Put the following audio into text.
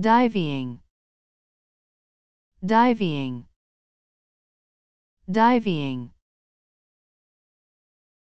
Divvying, divvying, divvying.